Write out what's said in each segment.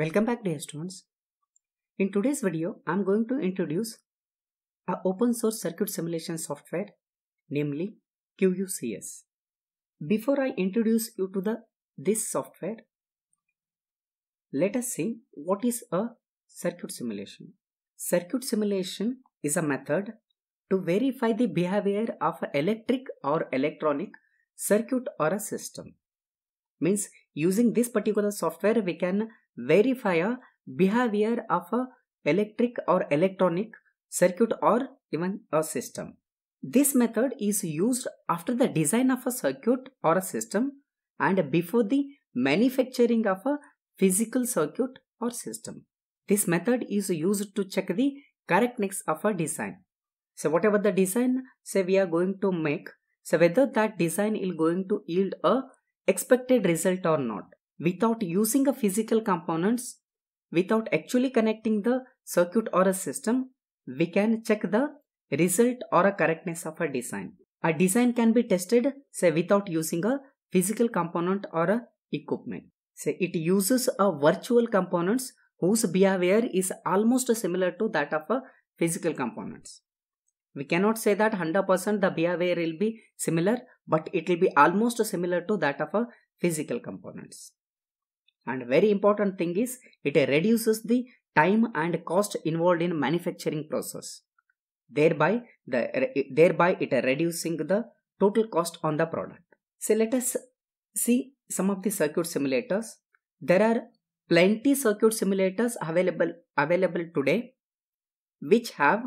Welcome back dear students. In today's video, I am going to introduce an open source circuit simulation software, namely QUCS. Before I introduce you to this software, let us see what is a circuit simulation. Circuit simulation is a method to verify the behavior of an electric or electronic circuit or a system. Means using this particular software we can verify a behavior of a electric or electronic circuit or even a system. This method is used after the design of a circuit or a system and before the manufacturing of a physical circuit or system. This method is used to check the correctness of a design. So whatever the design say we are going to make, so whether that design is going to yield a expected result or not. Without using a physical components, without actually connecting the circuit or a system, we can check the result or a correctness of a design. A design can be tested, say, without using a physical component or a equipment. Say it uses a virtual components whose behavior is almost similar to that of a physical components. We cannot say that 100% the behavior will be similar, but it will be almost similar to that of a physical components. And very important thing is it reduces the time and cost involved in manufacturing process. Thereby it reducing the total cost on the product. So let us see some of the circuit simulators. There are plenty circuit simulators available today, which have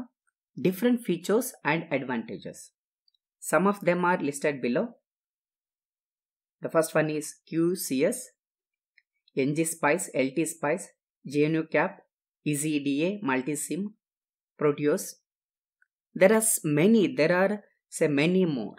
different features and advantages. Some of them are listed below. The first one is QCS, NGSpice, LTSpice, GNUCap, EasyEDA, Multisim, Proteus. There are many more.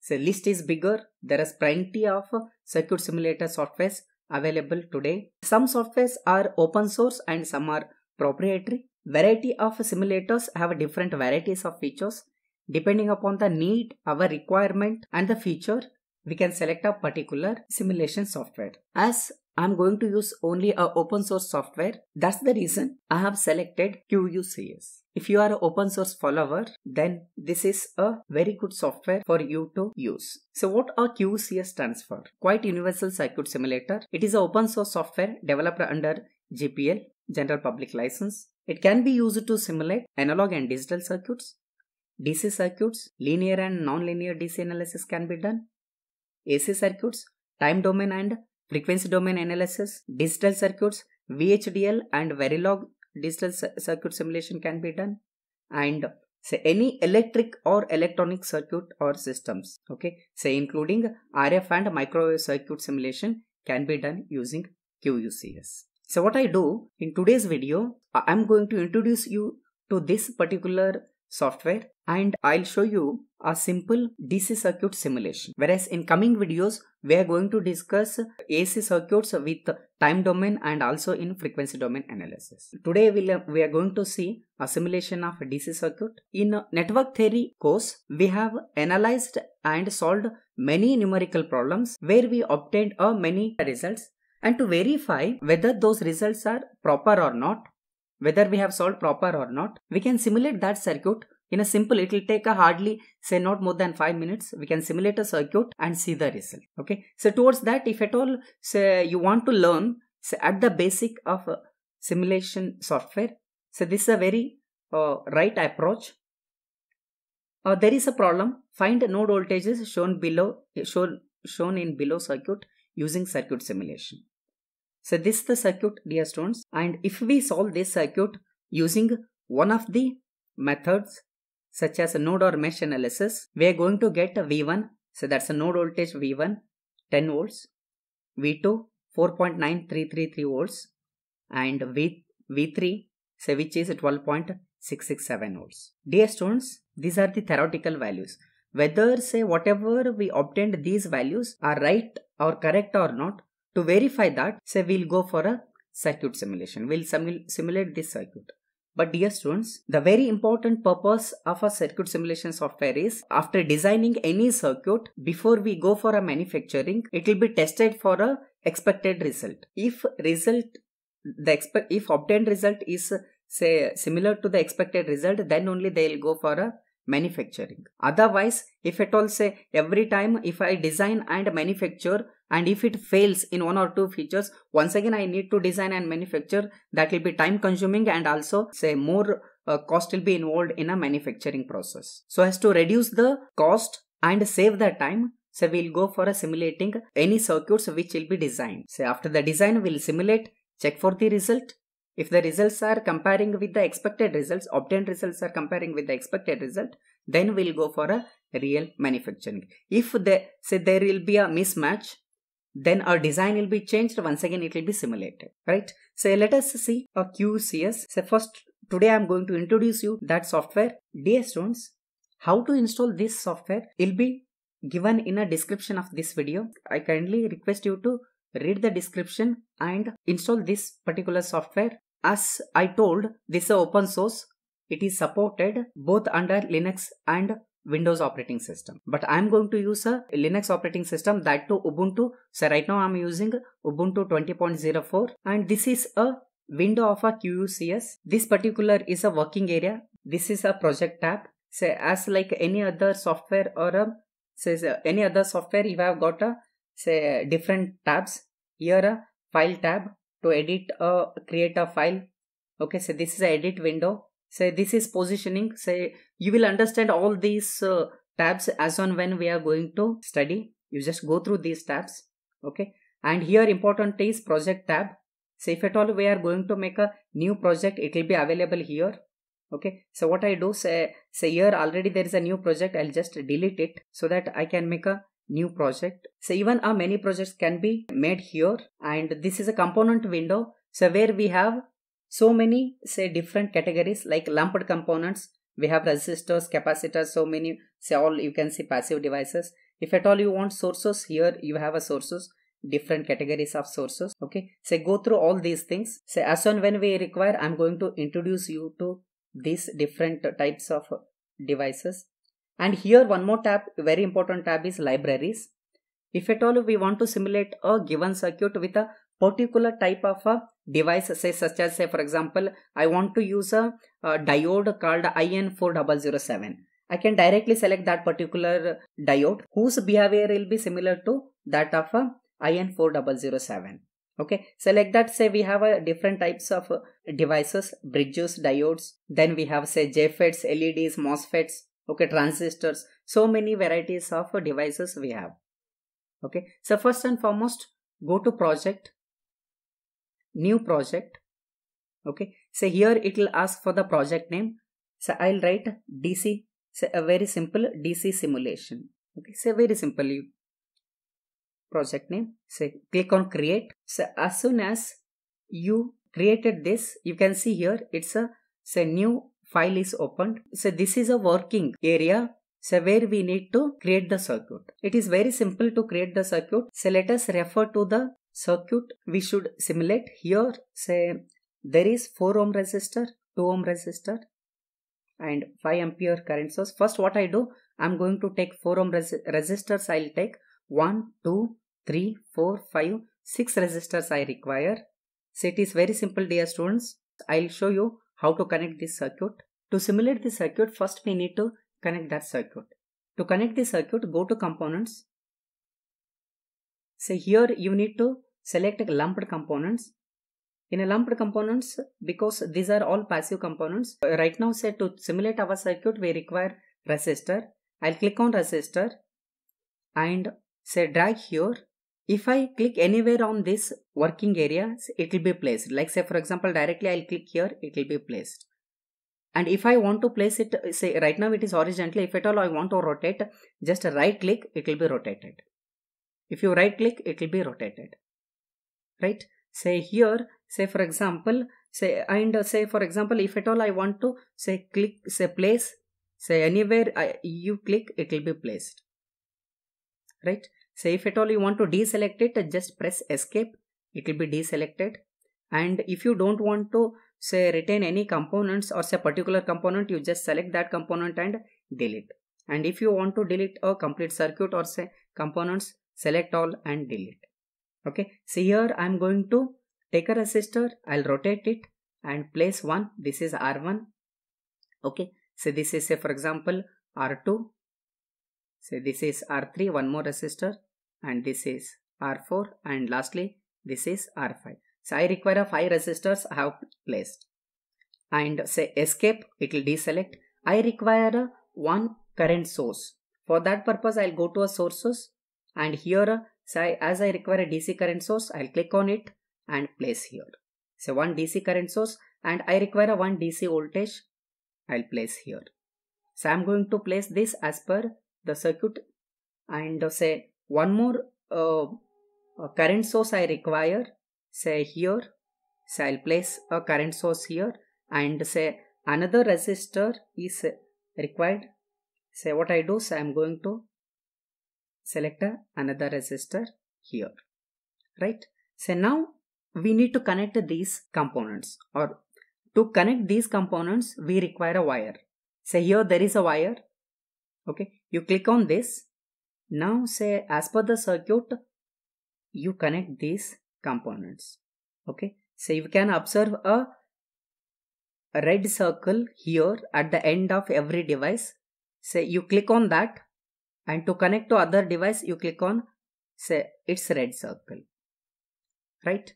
So list is bigger. There are plenty of circuit simulator softwares available today. Some softwares are open source and some are proprietary. Variety of simulators have different varieties of features. Depending upon the need, our requirement and the feature, we can select a particular simulation software. As I am going to use only an open source software, that's the reason I have selected QUCS. If you are an open source follower, then this is a very good software for you to use. So what a QUCS stands for? Quite Universal Circuit Simulator. It is an open source software developed under GPL, General Public License. It can be used to simulate analog and digital circuits, DC circuits, linear and non-linear DC analysis can be done, AC circuits, time domain and frequency domain analysis, digital circuits, VHDL and Verilog digital circuit simulation can be done, and say any electric or electronic circuit or systems, okay, say including RF and microwave circuit simulation can be done using QUCS. So what I do in today's video, I am going to introduce you to this particular software and I'll show you a simple DC circuit simulation. Whereas in coming videos, we are going to discuss AC circuits with time domain and also in frequency domain analysis. Today we are going to see a simulation of a DC circuit. In network theory course, we have analyzed and solved many numerical problems where we obtained many results. And to verify whether those results are proper or not, whether we have solved proper or not, we can simulate that circuit in a simple, it will take a hardly, say not more than 5 minutes, we can simulate a circuit and see the result, okay. So towards that, if at all, say you want to learn, say at the basic of simulation software, so this is a very right approach. There is a problem, find node voltages shown in below circuit using circuit simulation. So this is the circuit, dear students, and if we solve this circuit using one of the methods such as a node or mesh analysis, we are going to get a V1, so that's a node voltage V1 10 volts, V2 4.9333 volts and V3 say which is 12.667 volts. Dear students, these are the theoretical values. Whether say whatever we obtained these values are right or correct or not, to verify that, say we'll go for a circuit simulation. We'll simulate this circuit. But dear students, the very important purpose of a circuit simulation software is, after designing any circuit, before we go for a manufacturing, it will be tested for a expected result. If obtained result is say similar to the expected result, then only they will go for a manufacturing. Otherwise, if at all say every time if I design and manufacture, and if it fails in one or two features, once again I need to design and manufacture, that will be time consuming, and also say more cost will be involved in a manufacturing process. So as to reduce the cost and save the time, so we'll go for a simulating any circuits which will be designed. So after the design, we'll simulate, check for the result. If the results are comparing with the expected results, obtained results are comparing with the expected result, then we'll go for a real manufacturing. If they say there will be a mismatch, then our design will be changed, once again it will be simulated, right? So let us see a QCS. So first, today I am going to introduce you that software. Dear students, how to install this software will be given in a description of this video. I kindly request you to read the description and install this particular software. As I told, this is open source. It is supported both under Linux and Windows operating system, but I am going to use a Linux operating system, that to Ubuntu. So right now I am using Ubuntu 20.04, and this is a window of a QUCS. This particular is a working area. This is a project tab. Say as like any other software or a says any other software, you have got a say different tabs. Here a file tab to edit create a file. Okay, so this is a edit window. Say this is positioning. Say you will understand all these tabs as on when we are going to study. You just go through these tabs. Okay, and here important is project tab. So if at all we are going to make a new project, it will be available here. Okay, so what I do, say here already there is a new project. I'll just delete it so that I can make a new project. So even many projects can be made here. And this is a component window, so where we have so many say different categories, like lumped components. We have resistors, capacitors, so many, say all you can see passive devices. If at all you want sources, here you have a sources, different categories of sources. Okay, say go through all these things. Say as soon when we require, I'm going to introduce you to these different types of devices. And here one more tab, very important tab, is libraries. If at all we want to simulate a given circuit with a particular type of a device, say such as say for example I want to use a diode called IN4007. I can directly select that particular diode whose behavior will be similar to that of a IN4007. Okay, so like that say we have different types of devices, bridges, diodes, then we have say JFETs, LEDs, MOSFETs, okay, transistors, so many varieties of devices we have. Okay, so first and foremost, go to project, new project. Okay, so here it will ask for the project name. So I'll write DC, so a very simple DC simulation. Okay, so very simple project name. Say click on create. So as soon as you created this, you can see here it's a say new file is opened. So this is a working area, so where we need to create the circuit. It is very simple to create the circuit. So let us refer to the circuit we should simulate. Here say there is 4 ohm resistor, 2 ohm resistor, and 5 ampere current source. First what I do, I'm going to take 4 ohm resistors. I'll take 1, 2, 3, 4, 5, 6 resistors I require. So it is very simple, dear students. I'll show you how to connect this circuit. To simulate the circuit, first we need to connect that circuit. To connect the circuit, go to components. Say here you need to select lumped components. In a lumped components, because these are all passive components, right now say to simulate our circuit, we require resistor. I'll click on resistor and say drag here. If I click anywhere on this working area, it will be placed. Like say for example directly I'll click here, it will be placed. And if I want to place it, say right now it is horizontally, if at all I want to rotate, just right click, it will be rotated. If you right click, it will be rotated, right? Say here, say for example, say if at all I want to say click, say place, say anywhere you click, it will be placed. Right? So if at all you want to deselect it, just press escape, it will be deselected. And if you don't want to say retain any components or say particular component, you just select that component and delete. And if you want to delete a complete circuit or say components, select all and delete. Okay, see here I am going to take a resistor, I'll rotate it and place 1. This is R1. Okay, so this is say for example R2. So this is R3, one more resistor, and this is R4, and lastly this is R5. So I require 5 resistors I have placed, and say escape, it will deselect. I require a 1 current source. For that purpose I'll go to a sources, and here say as I require a DC current source, I'll click on it and place here. So 1 DC current source, and I require a 1 DC voltage, I'll place here. So I'm going to place this as per the circuit, and say one more current source I require, say here. So I'll place a current source here, and say another resistor is required. Say what I do, so I'm going to select another resistor here, right? So now we need to connect these components, or to connect these components we require a wire. Say here there is a wire. Okay, you click on this. Now say as per the circuit you connect these components. Okay, so you can observe a red circle here at the end of every device. Say you click on that, and to connect to other device you click on say its red circle, right?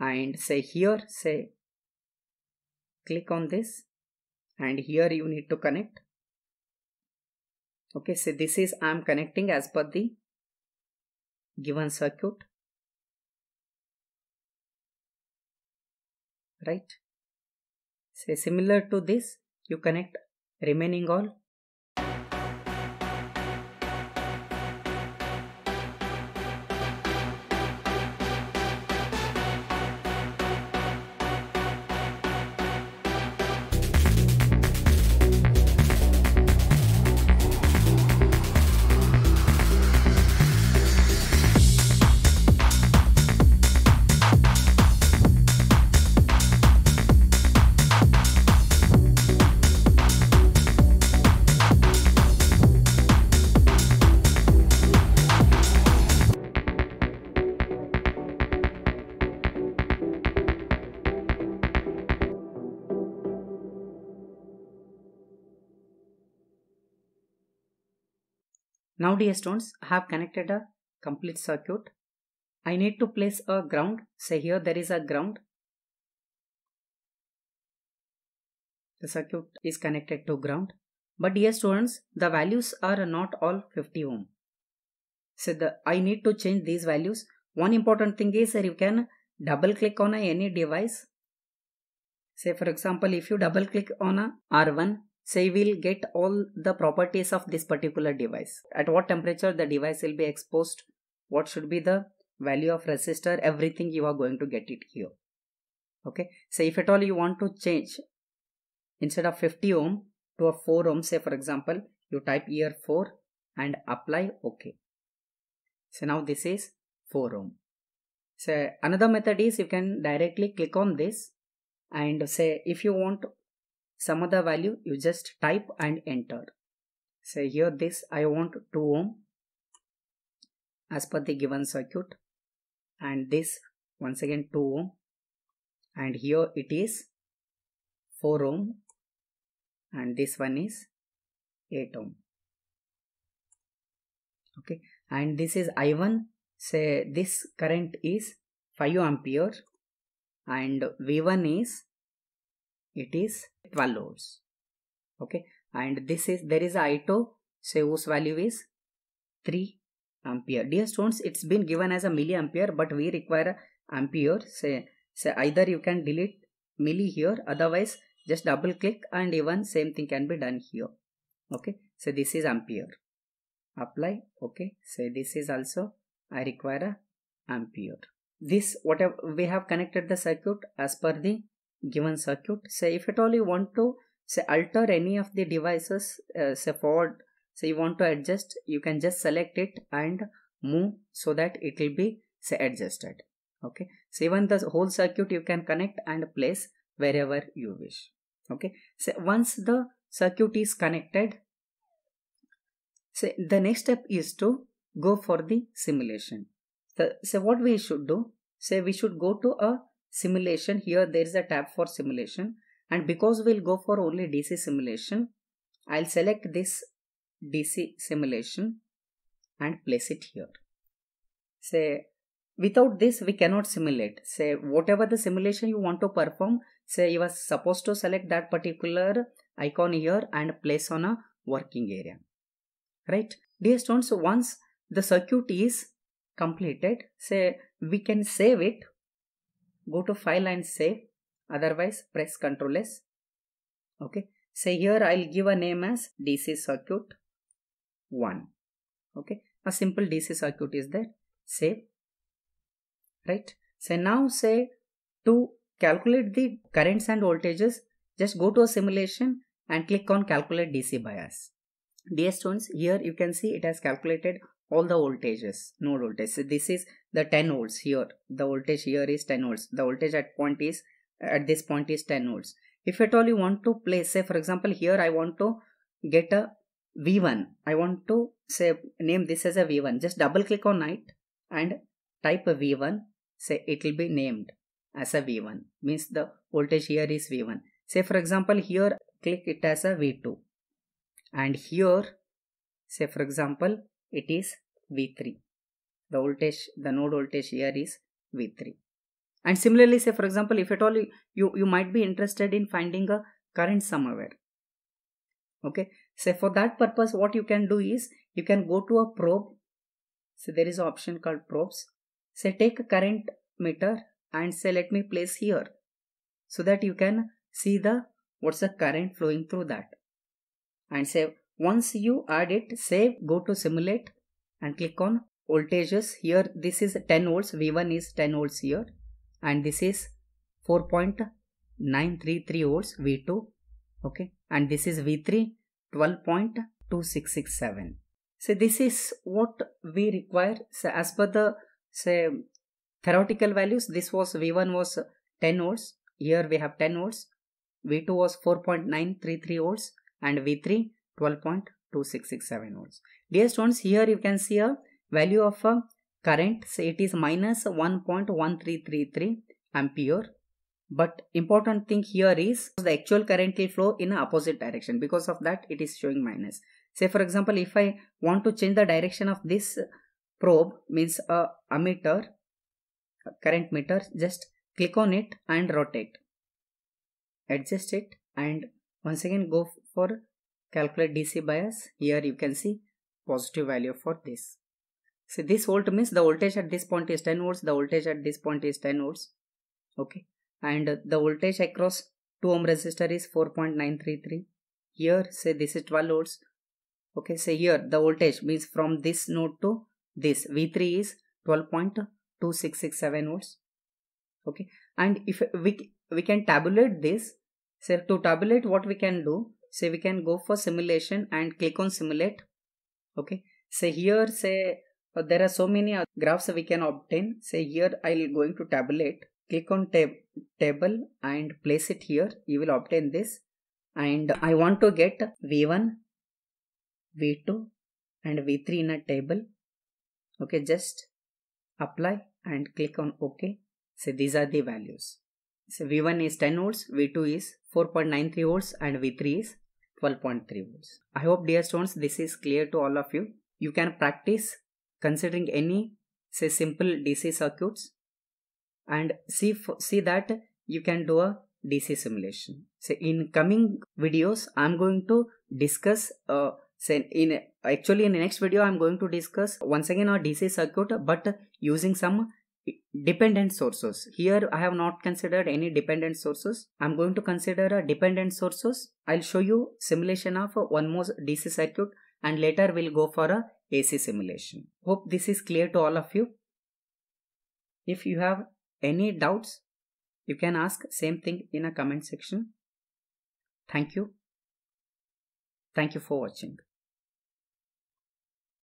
And say here, say click on this, and here you need to connect. Okay, so this is I am connecting as per the given circuit, right? Say similar to this, you connect remaining all. Now dear students, I have connected a complete circuit. I need to place a ground. Say here there is a ground. The circuit is connected to ground. But dear students, the values are not all 50 ohm. So I need to change these values. One important thing is that you can double click on any device. Say for example, if you double click on a R1, so you will get all the properties of this particular device. At what temperature the device will be exposed, what should be the value of resistor, everything you are going to get it here. Okay. So if at all you want to change instead of 50 ohm to a 4 ohm, say for example, you type here 4 and apply OK. So now this is 4 ohm. So another method is you can directly click on this and say if you want some other value, you just type and enter. Say here this, I want 2 ohm as per the given circuit, and this once again 2 ohm, and here it is 4 ohm, and this one is 8 ohm. Okay, and this is I1. Say this current is 5 ampere, and V1 is, it is 12 volts. Okay, and this is, there is I2, say whose value is 3 ampere. Dear students, it's been given as a milliampere, but we require a ampere. Say either you can delete milli here, otherwise just double click and even same thing can be done here. Okay, so this is ampere. Apply, okay. Say this is also, I require a ampere. This whatever we have connected the circuit as per the given circuit. Say if at all you want to say alter any of the devices, say forward, say you want to adjust, you can just select it and move so that it will be say adjusted. Okay, so even the whole circuit you can connect and place wherever you wish. Okay, so once the circuit is connected, so the next step is to go for the simulation. So what we should do? Say we should go to a simulation. Here there is a tab for simulation, and because we'll go for only DC simulation, I'll select this DC simulation and place it here. Say without this we cannot simulate. Say whatever the simulation you want to perform, say you are supposed to select that particular icon here and place on a working area. Right, dear students, so once the circuit is completed, say we can save it, go to file and save, otherwise press Ctrl S. Okay, say here I'll give a name as DC circuit 1. Okay, a simple DC circuit is there. Save. Right, so now say to calculate the currents and voltages, just go to a simulation and click on calculate DC bias. Dear students, here you can see it has calculated all the voltages, node voltage. So this is the 10 volts here. The voltage here is 10 volts. The voltage at this point is 10 volts. If at all you want to place, say for example here I want to get a V1. I want to say name this as a V1. Just double click on it and type a V1. Say it will be named as a V1. Means the voltage here is V1. Say for example here click it as a V2. And here, say for example, it is V3. The voltage, the node voltage here is V3. And similarly, say for example, if at all you might be interested in finding a current somewhere. Okay. Say for that purpose, what you can do is, you can go to a probe. So there is an option called probes. Say take a current meter and say let me place here. So that you can see the what's the current flowing through that. And say once you add it, save, go to simulate and click on voltages. Here this is 10 volts, V1 is 10 volts here, and this is 4.933 volts V2. Okay, and this is V3 12.2667. So this is what we require. So as per the say theoretical values, this was V1 was 10 volts. Here we have 10 volts. V2 was 4.933 volts. And V3 12.2667 volts. Dear students, here you can see a value of a current. So it is minus 1.1333 ampere. But important thing here is the actual current will flow in opposite direction. Because of that, it is showing minus. Say for example, if I want to change the direction of this probe, means a ammeter, a current meter, just click on it and rotate, adjust it, and once again go for calculate DC bias. Here you can see positive value for this. So this volt means the voltage at this point is 10 volts. The voltage at this point is 10 volts. Okay. And the voltage across 2 ohm resistor is 4.933. Here say this is 12 volts. Okay. So here the voltage means from this node to this V3 is 12.2667 volts. Okay. And if we can tabulate this. So to tabulate what we can do, say we can go for simulation and click on simulate. Okay, say here say there are so many graphs we can obtain. Say here I'll going to tabulate. Click on table and place it here. You will obtain this, and I want to get V1, V2 and V3 in a table. Okay, just apply and click on OK. Say these are the values. So V1 is 10 volts, V2 is 4.93 volts and V3 is 12.3 volts. I hope, dear students, this is clear to all of you. You can practice considering any say simple DC circuits and see that you can do a DC simulation. So in coming videos, I'm going to discuss in the next video I'm going to discuss once again a DC circuit but using some dependent sources. Here I have not considered any dependent sources. I'm going to consider a dependent sources. I'll show you simulation of one more DC circuit and later we'll go for a AC simulation. Hope this is clear to all of you. If you have any doubts, you can ask same thing in a comment section. Thank you. Thank you for watching.